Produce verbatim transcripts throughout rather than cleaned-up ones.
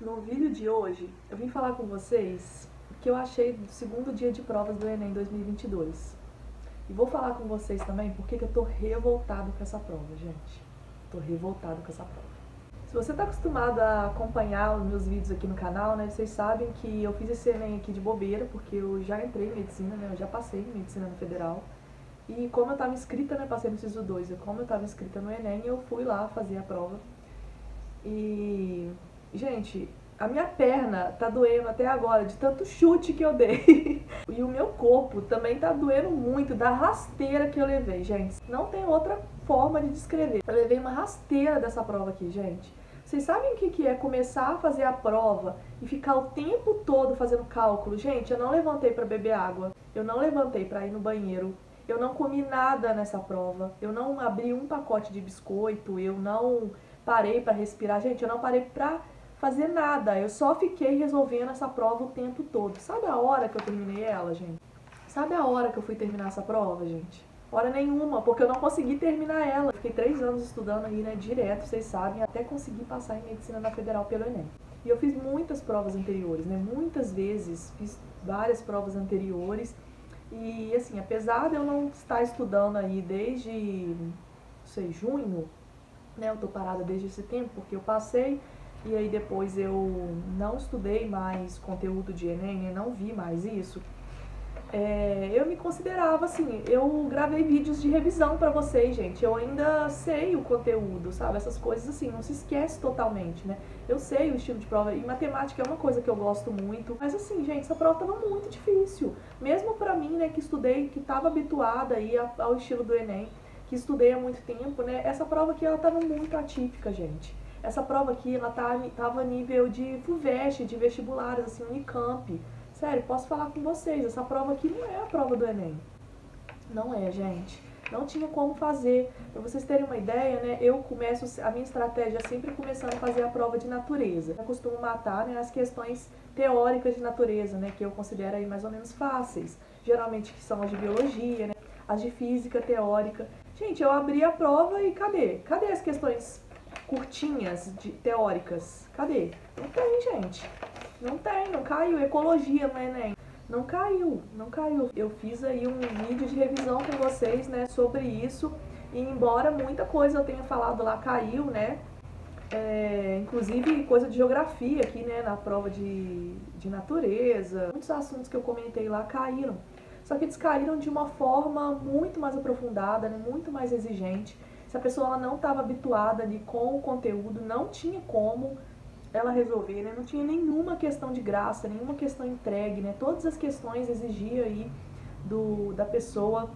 No vídeo de hoje, eu vim falar com vocês o que eu achei do segundo dia de provas do Enem dois mil e vinte e dois. E vou falar com vocês também porque que eu tô revoltado com essa prova, gente. Tô revoltado com essa prova. Se você tá acostumado a acompanhar os meus vídeos aqui no canal, né, vocês sabem que eu fiz esse Enem aqui de bobeira, porque eu já entrei em medicina, né, eu já passei em medicina no federal. E como eu tava inscrita, né, passei no SISU dois, e como eu tava inscrita no Enem, eu fui lá fazer a prova. E... gente, a minha perna tá doendo até agora, de tanto chute que eu dei. E o meu corpo também tá doendo muito, da rasteira que eu levei, gente. Não tem outra forma de descrever. Eu levei uma rasteira dessa prova aqui, gente. Vocês sabem o que que é começar a fazer a prova e ficar o tempo todo fazendo cálculo? Gente, eu não levantei pra beber água, eu não levantei pra ir no banheiro, eu não comi nada nessa prova, eu não abri um pacote de biscoito, eu não parei pra respirar. Gente, eu não parei pra... fazer nada, eu só fiquei resolvendo essa prova o tempo todo. Sabe a hora que eu terminei ela, gente? Sabe a hora que eu fui terminar essa prova, gente? Hora nenhuma, porque eu não consegui terminar ela. Fiquei três anos estudando aí, né, direto, vocês sabem, até conseguir passar em medicina na federal pelo Enem. E eu fiz muitas provas anteriores, né, muitas vezes, fiz várias provas anteriores. E assim, apesar de eu não estar estudando aí desde, não sei, junho, né, eu tô parada desde esse tempo, porque eu passei... e aí depois eu não estudei mais conteúdo de Enem, eu não vi mais isso. É, eu me considerava assim, eu gravei vídeos de revisão pra vocês, gente. Eu ainda sei o conteúdo, sabe? Essas coisas assim, não se esquece totalmente, né? Eu sei o estilo de prova, e matemática é uma coisa que eu gosto muito. Mas assim, gente, essa prova tava muito difícil. Mesmo pra mim, né, que estudei, que tava habituada aí ao estilo do Enem, que estudei há muito tempo, né? Essa prova aqui, ela tava muito atípica, gente. Essa prova aqui, ela tá, tava nível de Fuvest, de vestibulares, assim, Unicamp. Sério, posso falar com vocês, essa prova aqui não é a prova do Enem. Não é, gente. Não tinha como fazer. Pra vocês terem uma ideia, né, eu começo, a minha estratégia é sempre começando a fazer a prova de natureza. Eu costumo matar, né, as questões teóricas de natureza, né, que eu considero aí mais ou menos fáceis. Geralmente que são as de biologia, né, as de física teórica. Gente, eu abri a prova e cadê? Cadê as questões curtinhas, de, teóricas? Cadê? Não tem, gente. Não tem, não caiu. Ecologia no Enem. Não caiu, não caiu. Eu fiz aí um vídeo de revisão com vocês, né, sobre isso. E embora muita coisa eu tenha falado lá caiu, né, é, inclusive coisa de geografia aqui, né, na prova de, de natureza. Muitos assuntos que eu comentei lá caíram. Só que eles caíram de uma forma muito mais aprofundada, né, muito mais exigente. Se a pessoa ela não estava habituada ali com o conteúdo, não tinha como ela resolver, né? Não tinha nenhuma questão de graça, nenhuma questão entregue, né? Todas as questões exigiam aí do, da pessoa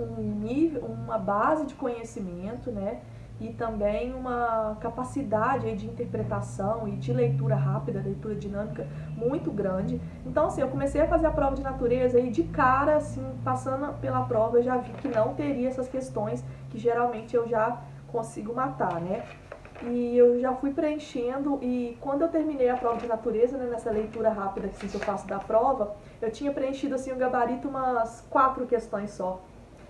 um nível, uma base de conhecimento, né? E também uma capacidade aí de interpretação e de leitura rápida, leitura dinâmica muito grande. Então, assim, eu comecei a fazer a prova de natureza e de cara, assim, passando pela prova, eu já vi que não teria essas questões que geralmente eu já consigo matar, né? E eu já fui preenchendo, e quando eu terminei a prova de natureza, né, nessa leitura rápida que, assim, que eu faço da prova, eu tinha preenchido, assim, o gabarito umas quatro questões só.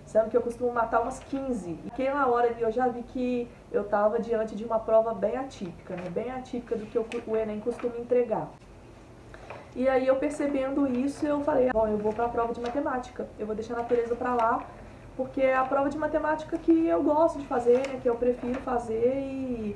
Sendo que eu costumo matar umas quinze. E que na hora eu já vi que eu estava diante de uma prova bem atípica, né? Bem atípica do que eu, o Enem costuma entregar. E aí eu percebendo isso, eu falei, bom, eu vou para a prova de matemática. Eu vou deixar a natureza para lá, porque é a prova de matemática que eu gosto de fazer, né? Que eu prefiro fazer e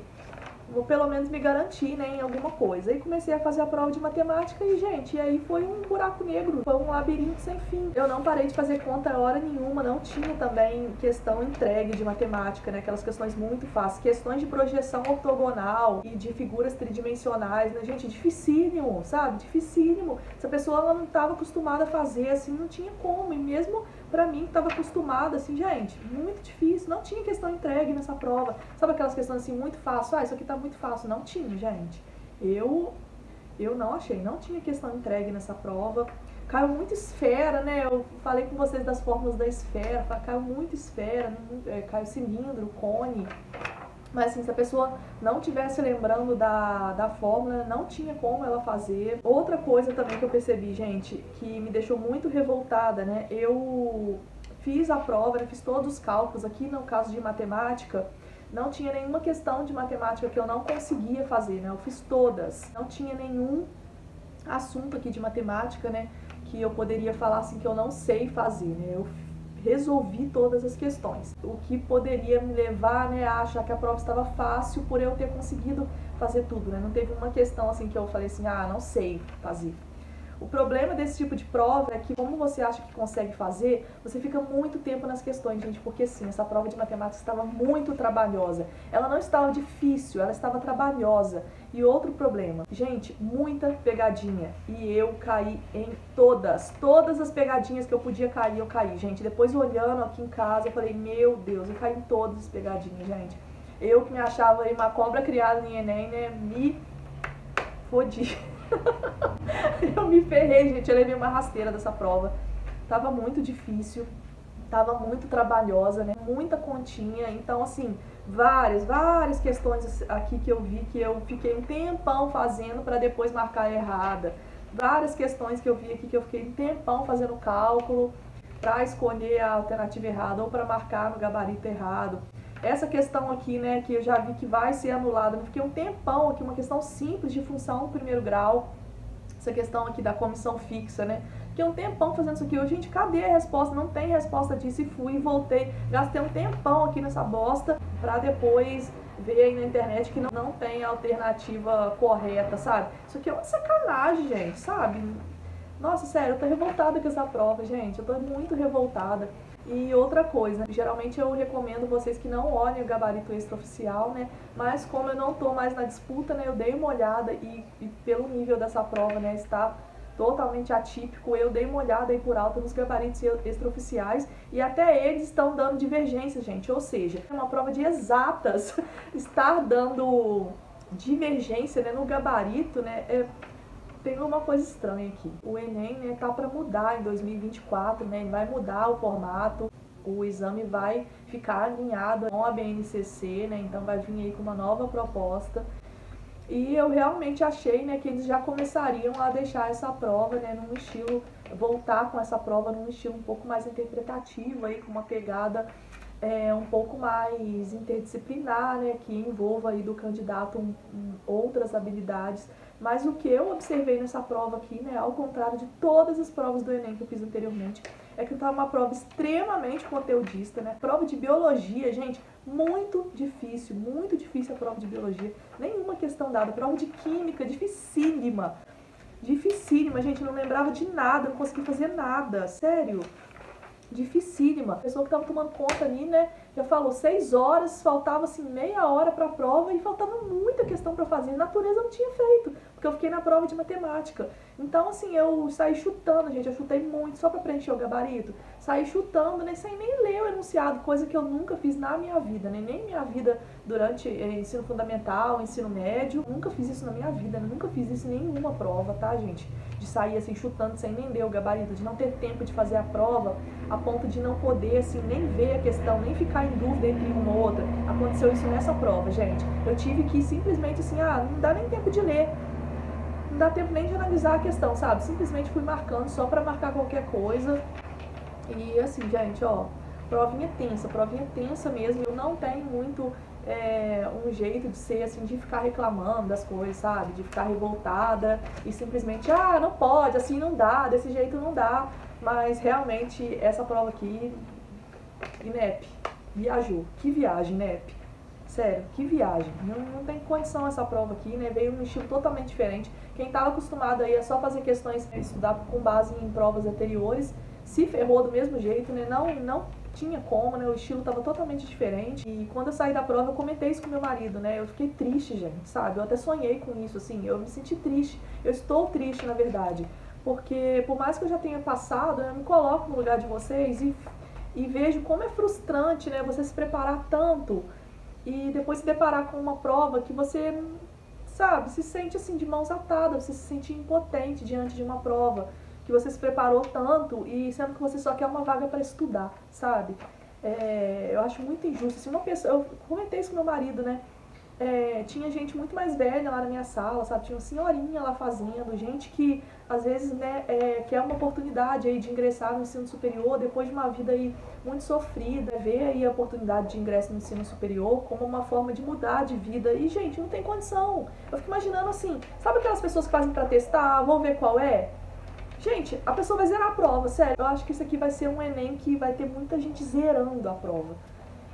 vou pelo menos me garantir, né, em alguma coisa. E comecei a fazer a prova de matemática e, gente, e aí foi um buraco negro, foi um labirinto sem fim. Eu não parei de fazer conta hora nenhuma, não tinha também questão entregue de matemática, né, aquelas questões muito fáceis, questões de projeção ortogonal e de figuras tridimensionais, né, gente, dificílimo, sabe, dificílimo. Se a pessoa ela não estava acostumada a fazer, assim, não tinha como, e mesmo pra mim que tava acostumada, assim, gente, muito difícil, não tinha questão entregue nessa prova. Sabe aquelas questões, assim, muito fácil, ah, isso aqui tá muito fácil, não tinha, gente. Eu, eu não achei, não tinha questão entregue nessa prova. Caiu muita esfera, né, eu falei com vocês das fórmulas da esfera, caiu muita esfera, caiu cilindro, cone. Mas assim, se a pessoa não tivesse lembrando da, da fórmula, não tinha como ela fazer. Outra coisa também que eu percebi, gente, que me deixou muito revoltada, né? Eu fiz a prova, né? Fiz todos os cálculos aqui, no caso de matemática, Não tinha nenhuma questão de matemática que eu não conseguia fazer, né? Eu fiz todas. Não tinha nenhum assunto aqui de matemática, né, que eu poderia falar assim que eu não sei fazer, né? Eu resolvi todas as questões. O que poderia me levar, né, a achar que a prova estava fácil por eu ter conseguido fazer tudo, né? Não teve uma questão assim que eu falei assim, ah, não sei fazer. O problema desse tipo de prova é que, como você acha que consegue fazer, você fica muito tempo nas questões, gente, porque sim, essa prova de matemática estava muito trabalhosa. Ela não estava difícil, ela estava trabalhosa. E outro problema, gente, muita pegadinha. E eu caí em todas, todas as pegadinhas que eu podia cair, eu caí, gente. Depois, olhando aqui em casa, eu falei, meu Deus, eu caí em todas as pegadinhas, gente. Eu que me achava aí uma cobra criada em Enem, né, me fodi. Eu me ferrei, gente, eu levei uma rasteira dessa prova. Tava muito difícil, tava muito trabalhosa, né? Muita continha, então assim, várias, várias questões aqui que eu vi que eu fiquei um tempão fazendo pra depois marcar errada. Várias questões que eu vi aqui que eu fiquei um tempão fazendo cálculo pra escolher a alternativa errada ou pra marcar no gabarito errado. Essa questão aqui, né, que eu já vi que vai ser anulada, eu fiquei um tempão aqui, uma questão simples de função no primeiro grau, essa questão aqui da comissão fixa, né, fiquei um tempão fazendo isso aqui, eu, gente, cadê a resposta? Não tem resposta disso, e fui, voltei, gastei um tempão aqui nessa bosta, pra depois ver aí na internet que não, não tem alternativa correta, sabe? Isso aqui é uma sacanagem, gente, sabe? Nossa, sério, eu tô revoltada com essa prova, gente, eu tô muito revoltada. E outra coisa, geralmente eu recomendo vocês que não olhem o gabarito extraoficial, né? Mas como eu não tô mais na disputa, né? Eu dei uma olhada e, e pelo nível dessa prova, né? Está totalmente atípico. Eu dei uma olhada aí por alto nos gabaritos extraoficiais e até eles estão dando divergência, gente. Ou seja, é uma prova de exatas. Estar dando divergência, né, no gabarito, né? É... Tem uma coisa estranha aqui. O Enem, né, tá para mudar em dois mil e vinte e quatro, né? Vai mudar o formato. O exame vai ficar alinhado com a B N C C, né? Então vai vir aí com uma nova proposta. E eu realmente achei, né, que eles já começariam a deixar essa prova, né, num estilo, voltar com essa prova num estilo um pouco mais interpretativo aí, com uma pegada é, um pouco mais interdisciplinar, né, que envolva aí do candidato um, um, outras habilidades. Mas o que eu observei nessa prova aqui, né, ao contrário de todas as provas do Enem que eu fiz anteriormente, é que estava uma prova extremamente conteudista, né? Prova de biologia, gente, muito difícil, muito difícil a prova de biologia. Nenhuma questão dada. Prova de química, dificílima. Dificílima, gente, não lembrava de nada, não conseguia fazer nada, sério. Dificílima. A pessoa que tava tomando conta ali, né, já falou seis horas, faltava assim meia hora pra prova e faltava muita questão pra fazer. Natureza eu não tinha feito, porque eu fiquei na prova de matemática. Então, assim, eu saí chutando, gente, eu chutei muito só pra preencher o gabarito. Saí chutando, né, sem nem ler o enunciado, coisa que eu nunca fiz na minha vida, né, nem minha vida durante eh, ensino fundamental, ensino médio. Nunca fiz isso na minha vida, né? Nunca fiz isso em nenhuma prova, tá, gente? De sair, assim, chutando sem nem ler o gabarito, de não ter tempo de fazer a prova, a ponto de não poder, assim, nem ver a questão, nem ficar em dúvida entre uma ou outra. Aconteceu isso nessa prova, gente. Eu tive que simplesmente, assim, ah, não dá nem tempo de ler. Não dá tempo nem de analisar a questão, sabe? Simplesmente fui marcando só pra marcar qualquer coisa. E, assim, gente, ó, provinha tensa, provinha tensa mesmo. Eu não tenho muito... É um jeito de ser assim, de ficar reclamando das coisas, sabe? De ficar revoltada e simplesmente, ah, não pode, assim não dá, desse jeito não dá. Mas realmente essa prova aqui, I N E P, viajou. Que viagem, I N E P. Sério, que viagem. Não, não tem condição essa prova aqui, né? Veio um estilo totalmente diferente. Quem tava acostumado aí a só fazer questões, estudar com base em provas anteriores, se ferrou do mesmo jeito, né? Não, não... tinha como, né? O estilo tava totalmente diferente. E quando eu saí da prova, eu comentei isso com meu marido, né? Eu fiquei triste, gente, sabe? Eu até sonhei com isso, assim. Eu me senti triste. Eu estou triste, na verdade. Porque, por mais que eu já tenha passado, eu me coloco no lugar de vocês e, e vejo como é frustrante, né? Você se preparar tanto e depois se deparar com uma prova que você, sabe, se sente, assim, de mãos atadas. Você se sente impotente diante de uma prova que você se preparou tanto e sendo que você só quer uma vaga para estudar, sabe? É, eu acho muito injusto. Assim, uma pessoa, eu comentei isso com meu marido, né? é, tinha gente muito mais velha lá na minha sala, sabe? Tinha uma senhorinha lá fazendo, gente que às vezes, né, é, quer uma oportunidade aí de ingressar no ensino superior depois de uma vida aí muito sofrida, ver aí a oportunidade de ingresso no ensino superior como uma forma de mudar de vida. E, gente, não tem condição. Eu fico imaginando assim, sabe aquelas pessoas que fazem pra testar, vão ver qual é? Gente, a pessoa vai zerar a prova, sério. Eu acho que isso aqui vai ser um Enem que vai ter muita gente zerando a prova.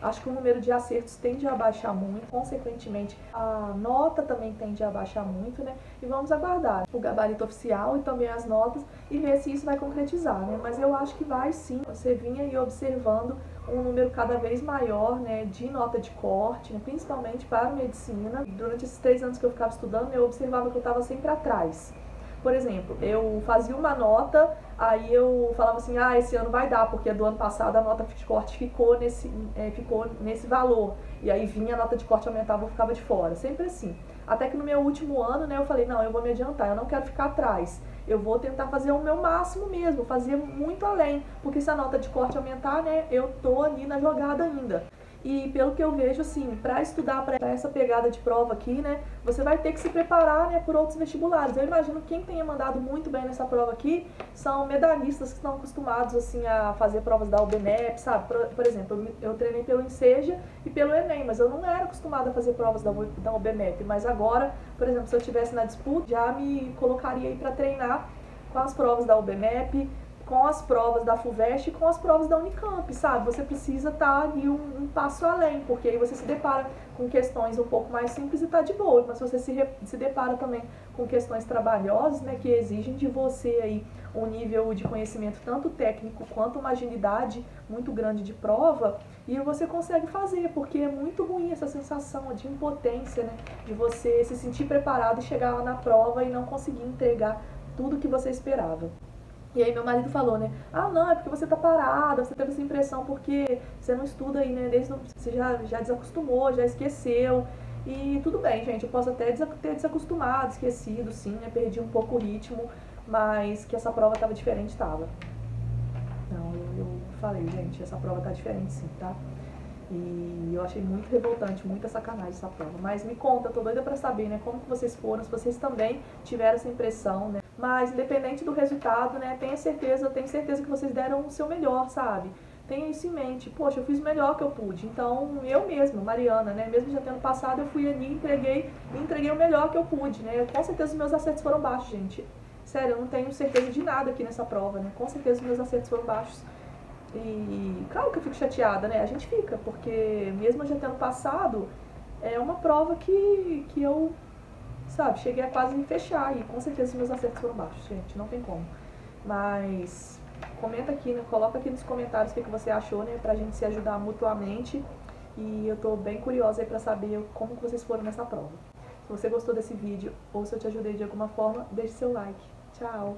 Acho que o número de acertos tende a baixar muito, consequentemente a nota também tende a baixar muito, né? E vamos aguardar o gabarito oficial e também as notas e ver se isso vai concretizar, né? Mas eu acho que vai sim. Você vinha aí observando um número cada vez maior, né, de nota de corte, né, principalmente para medicina. Durante esses três anos que eu ficava estudando, eu observava que eu estava sempre atrás. Por exemplo, eu fazia uma nota, aí eu falava assim, ah, esse ano vai dar, porque do ano passado a nota de corte ficou nesse, é, ficou nesse valor. E aí vinha a nota de corte, aumentava, eu ficava de fora, sempre assim. Até que no meu último ano, né, eu falei, não, eu vou me adiantar, eu não quero ficar atrás. Eu vou tentar fazer o meu máximo mesmo, fazer muito além, porque se a nota de corte aumentar, né, eu tô ali na jogada ainda. E pelo que eu vejo, assim, para estudar para essa pegada de prova aqui, né, você vai ter que se preparar, né, por outros vestibulares. Eu imagino que quem tenha mandado muito bem nessa prova aqui são medalhistas que estão acostumados, assim, a fazer provas da O B M E P, sabe? Por, por exemplo, eu, eu treinei pelo Enseja e pelo Enem, mas eu não era acostumada a fazer provas da, da O B M E P. Mas agora, por exemplo, se eu estivesse na disputa, já me colocaria aí para treinar com as provas da O B M E P, com as provas da Fuvest e com as provas da Unicamp, sabe? Você precisa estar ali um, um passo além, porque aí você se depara com questões um pouco mais simples e tá de boa, mas você se, re, se depara também com questões trabalhosas, né, que exigem de você aí um nível de conhecimento tanto técnico quanto uma agilidade muito grande de prova, e você consegue fazer, porque é muito ruim essa sensação de impotência, né, de você se sentir preparado e chegar lá na prova e não conseguir entregar tudo que você esperava. E aí meu marido falou, né, ah não, é porque você tá parada, você teve essa impressão porque você não estuda aí, né, desde, você já, já desacostumou, já esqueceu. E tudo bem, gente, eu posso até ter desacostumado, esquecido, sim, né, perdi um pouco o ritmo, mas que essa prova tava diferente, tava. Não, eu, eu falei, gente, essa prova tá diferente sim, tá? E eu achei muito revoltante, muita sacanagem essa prova. Mas me conta, eu tô doida pra saber, né, como que vocês foram, se vocês também tiveram essa impressão, né. Mas independente do resultado, né, tenha certeza, tenho certeza que vocês deram o seu melhor, sabe? Tenha isso em mente, poxa, eu fiz o melhor que eu pude. Então, eu mesma, Mariana, né, mesmo já tendo passado, eu fui ali, entreguei, entreguei o melhor que eu pude, né? Com certeza os meus acertos foram baixos, gente. Sério, eu não tenho certeza de nada aqui nessa prova, né? Com certeza os meus acertos foram baixos. E claro que eu fico chateada, né? A gente fica, porque mesmo já tendo passado, é uma prova que, que eu, sabe, cheguei a quase me fechar e com certeza os meus acertos foram baixos, gente, não tem como. Mas comenta aqui, né, coloca aqui nos comentários o que, que você achou, né, pra gente se ajudar mutuamente. E eu tô bem curiosa aí pra saber como que vocês foram nessa prova. Se você gostou desse vídeo ou se eu te ajudei de alguma forma, deixe seu like. Tchau!